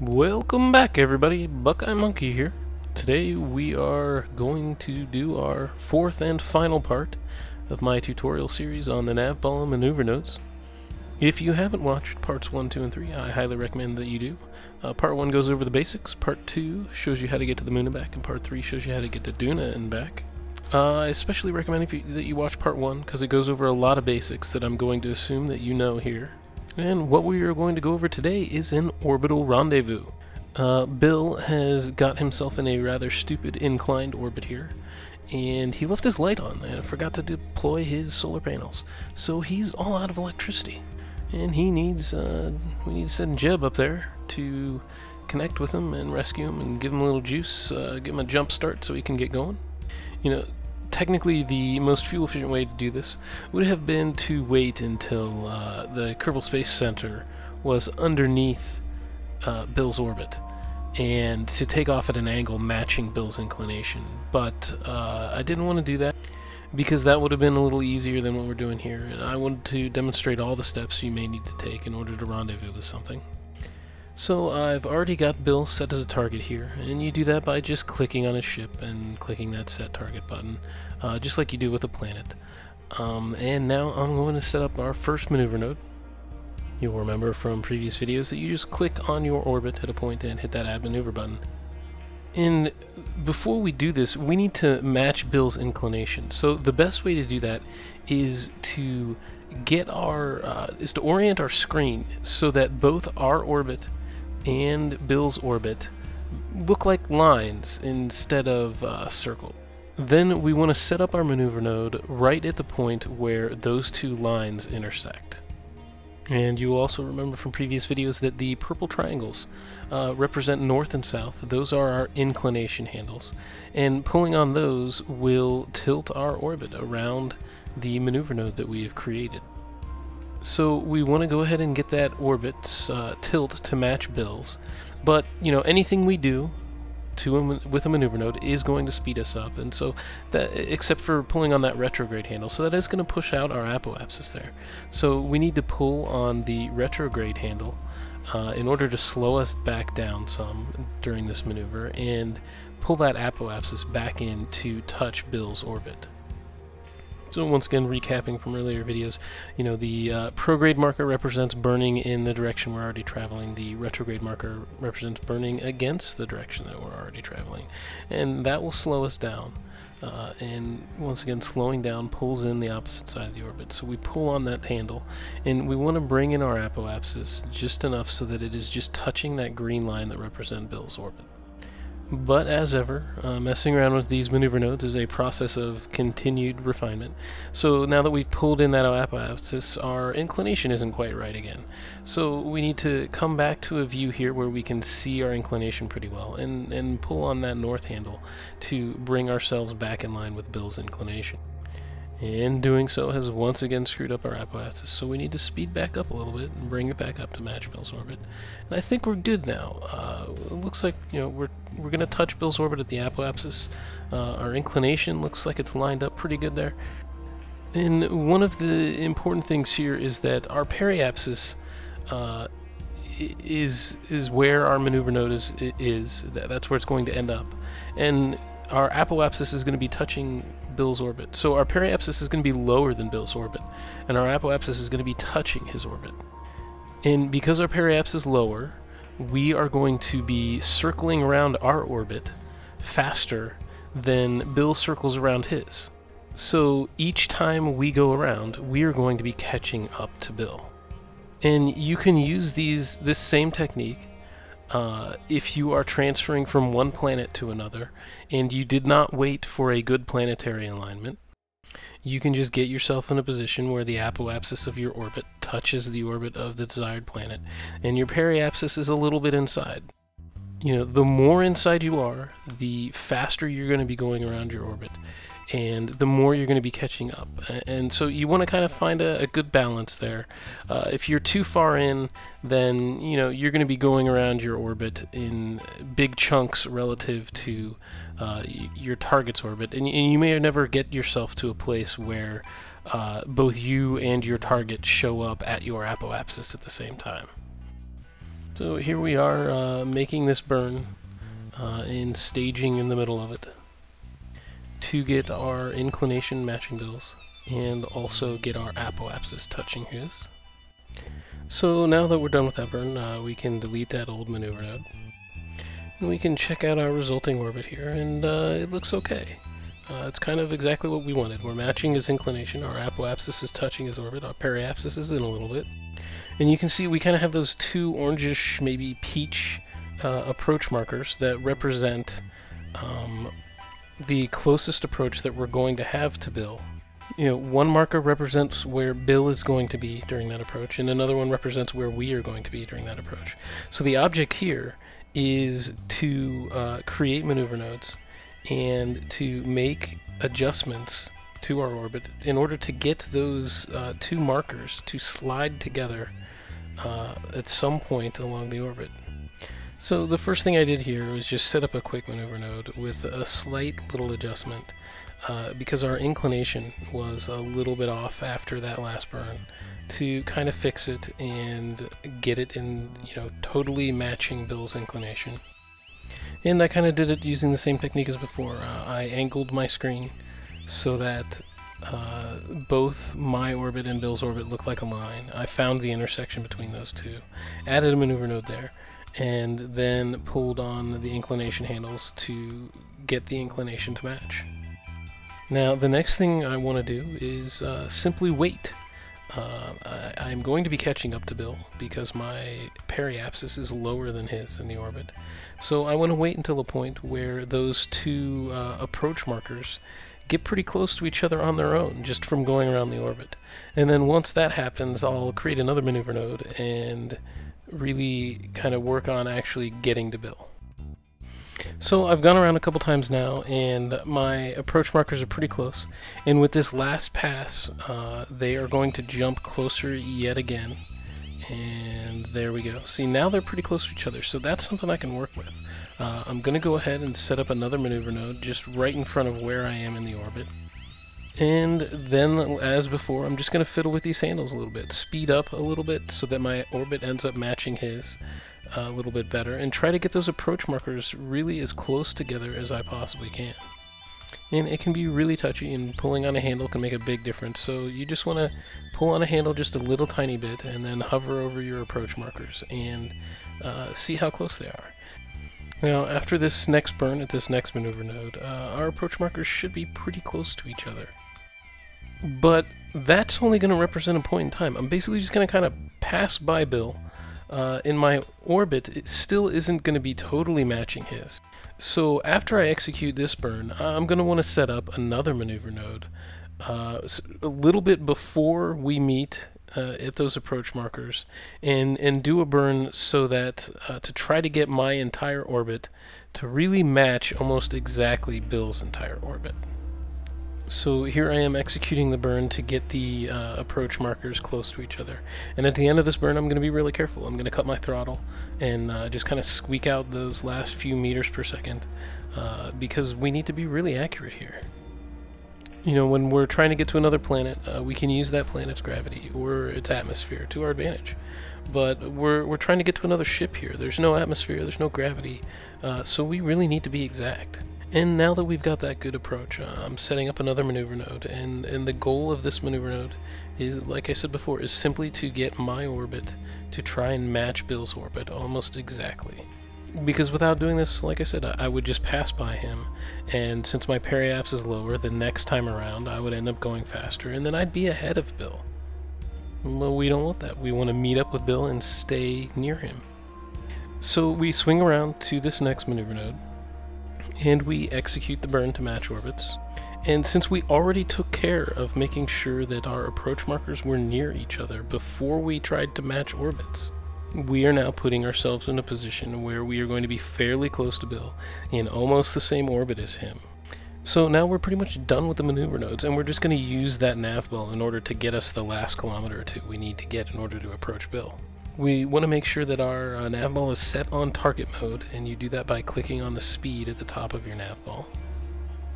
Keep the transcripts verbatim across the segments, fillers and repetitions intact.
Welcome back, everybody. Buckeye Monkey here. Today we are going to do our fourth and final part of my tutorial series on the Navball and Maneuver Nodes. If you haven't watched parts one, two, and three, I highly recommend that you do. Uh, part one goes over the basics, part two shows you how to get to the moon and back, and part three shows you how to get to Duna and back. Uh, I especially recommend if you, that you watch part one, because it goes over a lot of basics that I'm going to assume that you know here. And what we are going to go over today is an orbital rendezvous. Uh, Bill has got himself in a rather stupid inclined orbit here, and he left his light on and forgot to deploy his solar panels. So he's all out of electricity, and he needs, uh, we need to send Jeb up there to connect with him and rescue him and give him a little juice, uh, give him a jump start so he can get going. You know, technically the most fuel-efficient way to do this would have been to wait until uh, the Kerbal Space Center was underneath uh, Bill's orbit and to take off at an angle matching Bill's inclination, but uh, I didn't want to do that because that would have been a little easier than what we're doing here, and I wanted to demonstrate all the steps you may need to take in order to rendezvous with something. So I've already got Bill set as a target here, and you do that by just clicking on his ship and clicking that set target button, uh, just like you do with a planet. Um, and now I'm going to set up our first maneuver node. You'll remember from previous videos that you just click on your orbit at a point and hit that add maneuver button. And before we do this, we need to match Bill's inclination. So the best way to do that is to get our uh, is to orient our screen so that both our orbit and Bill's orbit look like lines instead of uh, circle. Then we want to set up our maneuver node right at the point where those two lines intersect. And you'll also remember from previous videos that the purple triangles uh, represent north and south. Those are our inclination handles, and pulling on those will tilt our orbit around the maneuver node that we have created. So we want to go ahead and get that orbit's uh, tilt to match Bill's, but you know, anything we do to a, with a maneuver node is going to speed us up, and so that, except for pulling on that retrograde handle, so that is going to push out our apoapsis there. So we need to pull on the retrograde handle uh, in order to slow us back down some during this maneuver and pull that apoapsis back in to touch Bill's orbit. So once again, recapping from earlier videos, you know, the uh, prograde marker represents burning in the direction we're already traveling, the retrograde marker represents burning against the direction that we're already traveling, and that will slow us down. Uh, and once again, slowing down pulls in the opposite side of the orbit, so we pull on that handle, and we want to bring in our apoapsis just enough so that it is just touching that green line that represents Bill's orbit. But as ever, uh, messing around with these maneuver nodes is a process of continued refinement. So now that we've pulled in that apoapsis, our inclination isn't quite right again. So we need to come back to a view here where we can see our inclination pretty well, and, and pull on that north handle to bring ourselves back in line with Bill's inclination. And doing so has once again screwed up our apoapsis, so we need to speed back up a little bit and bring it back up to match Bill's orbit. And I think we're good now. Uh, it looks like, you know, we're we're going to touch Bill's orbit at the apoapsis. Uh, our inclination looks like it's lined up pretty good there. And one of the important things here is that our periapsis uh, is is where our maneuver node is. is. That's where it's going to end up. And our apoapsis is going to be touching Bill's orbit. So our periapsis is going to be lower than Bill's orbit, and our apoapsis is going to be touching his orbit. And because our periapsis is lower, we are going to be circling around our orbit faster than Bill circles around his. So each time we go around, we are going to be catching up to Bill. And you can use these this same technique Uh, if you are transferring from one planet to another and you did not wait for a good planetary alignment. You can just get yourself in a position where the apoapsis of your orbit touches the orbit of the desired planet, and your periapsis is a little bit inside. You know, the more inside you are, the faster you're going to be going around your orbit, and the more you're going to be catching up. And so you want to kind of find a, a good balance there. Uh, if you're too far in, then, you know, you're going to be going around your orbit in big chunks relative to uh, your target's orbit, and, and you may never get yourself to a place where uh, both you and your target show up at your apoapsis at the same time. So here we are uh, making this burn uh, and staging in the middle of it to get our inclination matching Bill's and also get our apoapsis touching his. So now that we're done with that burn, uh, we can delete that old maneuver node. And we can check out our resulting orbit here, and uh, it looks okay. Uh, it's kind of exactly what we wanted. We're matching his inclination, our apoapsis is touching his orbit, our periapsis is in a little bit. And you can see we kind of have those two orangish, maybe peach, uh, approach markers that represent um, the closest approach that we're going to have to Bill. You know, one marker represents where Bill is going to be during that approach, and another one represents where we are going to be during that approach. So the object here is to uh, create maneuver nodes and to make adjustments to our orbit in order to get those uh, two markers to slide together uh, at some point along the orbit. So the first thing I did here was just set up a quick maneuver node with a slight little adjustment uh, because our inclination was a little bit off after that last burn, to kind of fix it and get it in, you know, totally matching Bill's inclination. And I kind of did it using the same technique as before. Uh, I angled my screen so that uh, both my orbit and Bill's orbit looked like a line. I found the intersection between those two, added a maneuver node there, and then pulled on the inclination handles to get the inclination to match. Now the next thing I want to do is uh, simply wait. Uh, I, I'm going to be catching up to Bill because my periapsis is lower than his in the orbit. So I want to wait until a point where those two uh, approach markers get pretty close to each other on their own, just from going around the orbit. And then once that happens, I'll create another maneuver node and really kind of work on actually getting to Bill. So I've gone around a couple times now, and my approach markers are pretty close, and with this last pass uh, they are going to jump closer yet again, and there we go. See, now they're pretty close to each other, so that's something I can work with. Uh, I'm going to go ahead and set up another maneuver node just right in front of where I am in the orbit, and then as before I'm just going to fiddle with these handles a little bit, speed up a little bit so that my orbit ends up matching his a little bit better, and try to get those approach markers really as close together as I possibly can. And it can be really touchy, and pulling on a handle can make a big difference, so you just want to pull on a handle just a little tiny bit and then hover over your approach markers and uh, see how close they are. Now after this next burn at this next maneuver node, uh, our approach markers should be pretty close to each other. But that's only going to represent a point in time. I'm basically just going to kind of pass by Bill. Uh, in my orbit, it still isn't going to be totally matching his. So after I execute this burn, I'm going to want to set up another maneuver node uh, a little bit before we meet uh, at those approach markers, and, and do a burn so that uh, to try to get my entire orbit to really match almost exactly Bill's entire orbit. So here I am executing the burn to get the uh, approach markers close to each other. And at the end of this burn, I'm going to be really careful. I'm going to cut my throttle and uh, just kind of squeak out those last few meters per second uh, because we need to be really accurate here. You know, when we're trying to get to another planet, uh, we can use that planet's gravity or its atmosphere to our advantage. But we're, we're trying to get to another ship here. There's no atmosphere, there's no gravity, uh, so we really need to be exact. And now that we've got that good approach, uh, I'm setting up another maneuver node, and, and the goal of this maneuver node is, like I said before, is simply to get my orbit to try and match Bill's orbit almost exactly. Because without doing this, like I said, I, I would just pass by him, and since my periapsis is lower, the next time around I would end up going faster, and then I'd be ahead of Bill. Well, we don't want that. We want to meet up with Bill and stay near him. So we swing around to this next maneuver node, and we execute the burn to match orbits. And since we already took care of making sure that our approach markers were near each other before we tried to match orbits, we are now putting ourselves in a position where we are going to be fairly close to Bill in almost the same orbit as him. So now we're pretty much done with the maneuver nodes, and we're just going to use that navball in order to get us the last kilometer or two we need to get in order to approach Bill. We want to make sure that our uh, navball is set on target mode, and you do that by clicking on the speed at the top of your navball.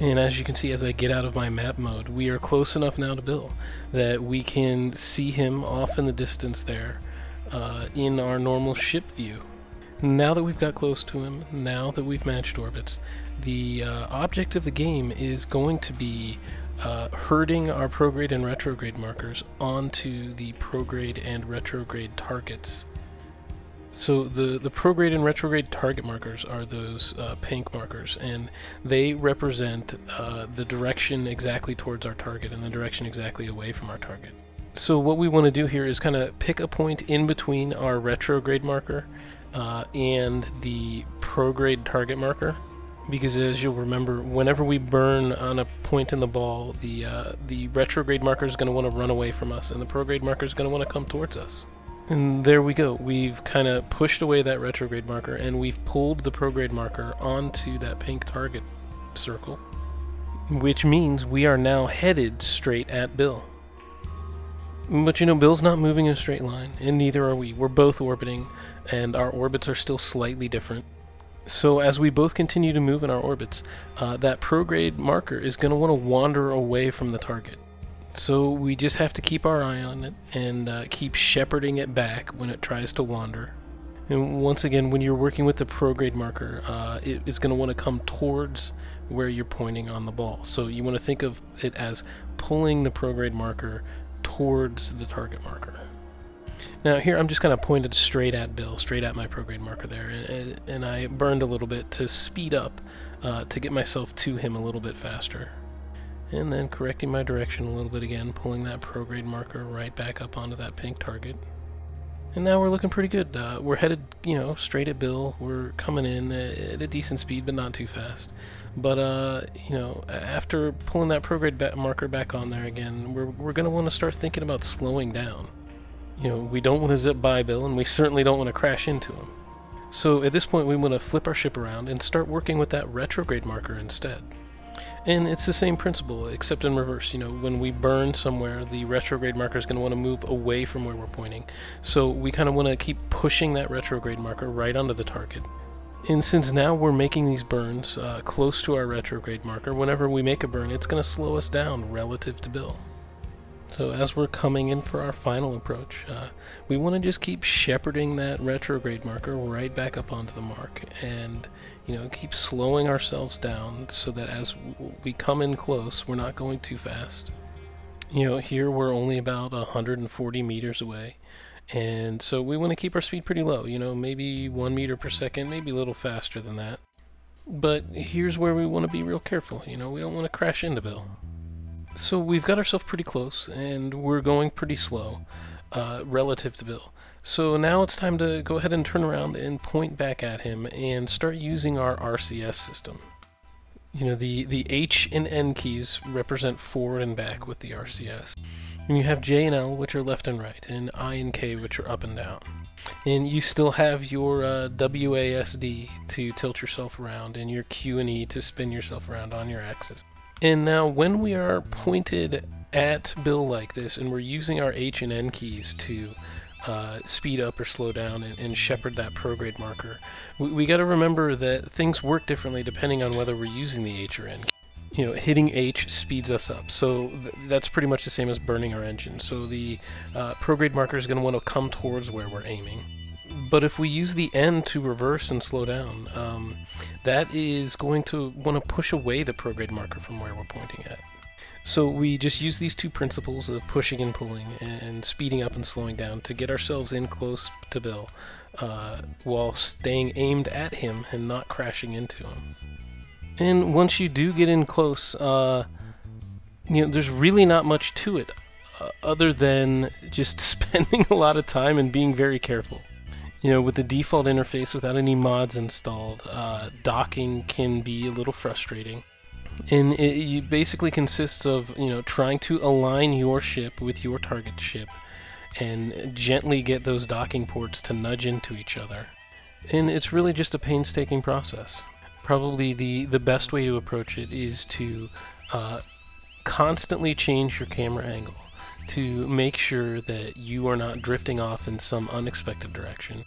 And as you can see, as I get out of my map mode, we are close enough now to Bill that we can see him off in the distance there uh, in our normal ship view. Now that we've got close to him, now that we've matched orbits, the uh, object of the game is going to be uh, herding our prograde and retrograde markers onto the prograde and retrograde targets. So the, the prograde and retrograde target markers are those uh, pink markers, and they represent uh, the direction exactly towards our target and the direction exactly away from our target. So what we want to do here is kind of pick a point in between our retrograde marker uh, and the prograde target marker, because as you'll remember, whenever we burn on a point in the ball, the, uh, the retrograde marker is going to want to run away from us, and the prograde marker is going to want to come towards us. And there we go. We've kind of pushed away that retrograde marker, and we've pulled the prograde marker onto that pink target circle, which means we are now headed straight at Bill. But you know, Bill's not moving in a straight line, and neither are we. We're both orbiting, and our orbits are still slightly different. So as we both continue to move in our orbits, uh, that prograde marker is going to want to wander away from the target. So we just have to keep our eye on it and uh, keep shepherding it back when it tries to wander. And once again, when you're working with the prograde marker, uh, it is going to want to come towards where you're pointing on the ball. So you want to think of it as pulling the prograde marker towards the target marker. Now here I'm just kind of pointed straight at Bill, straight at my prograde marker there, and, and I burned a little bit to speed up uh, to get myself to him a little bit faster. And then correcting my direction a little bit again, pulling that prograde marker right back up onto that pink target. And now we're looking pretty good. Uh, we're headed, you know, straight at Bill. We're coming in at a decent speed, but not too fast. But, uh, you know, after pulling that prograde ba- marker back on there again, we're, we're going to want to start thinking about slowing down. You know, we don't want to zip by Bill, and we certainly don't want to crash into him. So at this point, we want to flip our ship around and start working with that retrograde marker instead. And it's the same principle, except in reverse. You know, when we burn somewhere, the retrograde marker is going to want to move away from where we're pointing. So we kind of want to keep pushing that retrograde marker right onto the target. And since now we're making these burns uh, close to our retrograde marker, whenever we make a burn, it's going to slow us down relative to Bill. So as we're coming in for our final approach, uh, we want to just keep shepherding that retrograde marker right back up onto the mark, and you know, keep slowing ourselves down so that as we come in close, we're not going too fast. You know, here we're only about one hundred forty meters away, and so we want to keep our speed pretty low, you know, maybe one meter per second, maybe a little faster than that. But here's where we want to be real careful, you know, we don't want to crash into Bill. So we've got ourselves pretty close, and we're going pretty slow uh, relative to Bill. So now it's time to go ahead and turn around and point back at him and start using our R C S system. You know, the, the H and N keys represent forward and back with the R C S. And you have J and L, which are left and right, and I and K, which are up and down. And you still have your uh, W A S D to tilt yourself around, and your Q and E to spin yourself around on your axis. And now when we are pointed at Bill like this, and we're using our H and N keys to uh, speed up or slow down and, and shepherd that prograde marker, we, we got to remember that things work differently depending on whether we're using the H or N key. You know, hitting H speeds us up, so th that's pretty much the same as burning our engine. So the uh, prograde marker is going to want to come towards where we're aiming. But if we use the N to reverse and slow down, um, that is going to want to push away the prograde marker from where we're pointing at. So we just use these two principles of pushing and pulling and speeding up and slowing down to get ourselves in close to Bill uh, while staying aimed at him and not crashing into him. And once you do get in close, uh, you know, there's really not much to it uh, other than just spending a lot of time and being very careful. You know, with the default interface, without any mods installed, uh, docking can be a little frustrating. And it, it basically consists of, you know, trying to align your ship with your target ship and gently get those docking ports to nudge into each other. And it's really just a painstaking process. Probably the, the best way to approach it is to uh, constantly change your camera angle to make sure that you are not drifting off in some unexpected direction.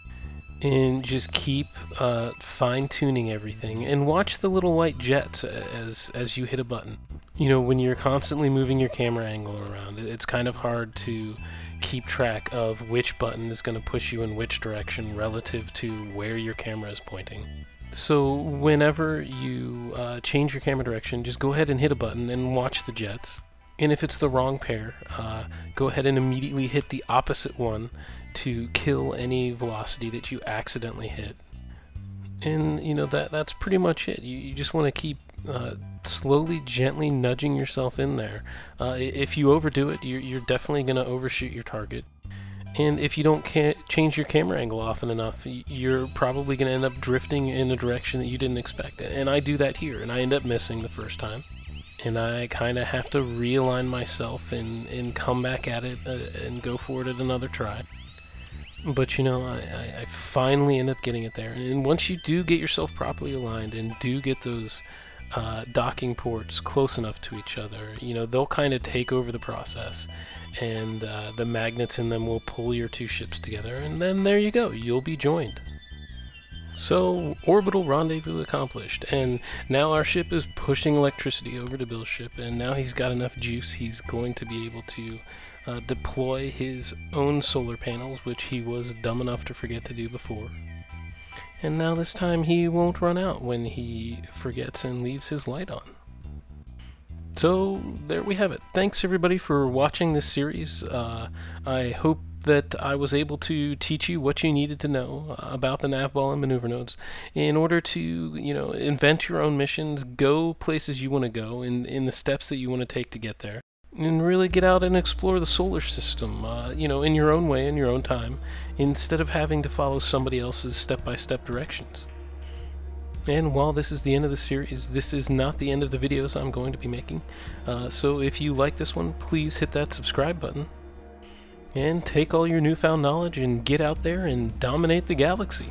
and just keep uh, fine-tuning everything, and watch the little white jets as as you hit a button. You know, when you're constantly moving your camera angle around, it's kind of hard to keep track of which button is going to push you in which direction relative to where your camera is pointing. So whenever you uh, change your camera direction, just go ahead and hit a button and watch the jets. And if it's the wrong pair, uh, go ahead and immediately hit the opposite one to kill any velocity that you accidentally hit. And you know, that that's pretty much it. You, you just want to keep uh, slowly, gently nudging yourself in there. Uh, if you overdo it, you're, you're definitely going to overshoot your target. And if you don't ca change your camera angle often enough, you're probably going to end up drifting in a direction that you didn't expect. And I do that here, and I end up missing the first time. And I kind of have to realign myself and, and come back at it uh, and go for it at another try. But you know, I, I finally end up getting it there. And once you do get yourself properly aligned and do get those uh, docking ports close enough to each other, you know, they'll kind of take over the process. And uh, the magnets in them will pull your two ships together. And then there you go, you'll be joined. So, orbital rendezvous accomplished, and now our ship is pushing electricity over to Bill's ship, and now he's got enough juice, he's going to be able to uh, deploy his own solar panels, which he was dumb enough to forget to do before. And now this time he won't run out when he forgets and leaves his light on. So, there we have it. Thanks everybody for watching this series. Uh, I hope that I was able to teach you what you needed to know about the Navball and Maneuver Nodes in order to, you know, invent your own missions, go places you want to go, and in the steps that you want to take to get there, and really get out and explore the solar system, uh, you know, in your own way, in your own time, instead of having to follow somebody else's step-by-step directions. And while this is the end of the series, this is not the end of the videos I'm going to be making, uh, so if you like this one, please hit that subscribe button. And take all your newfound knowledge and get out there and dominate the galaxy.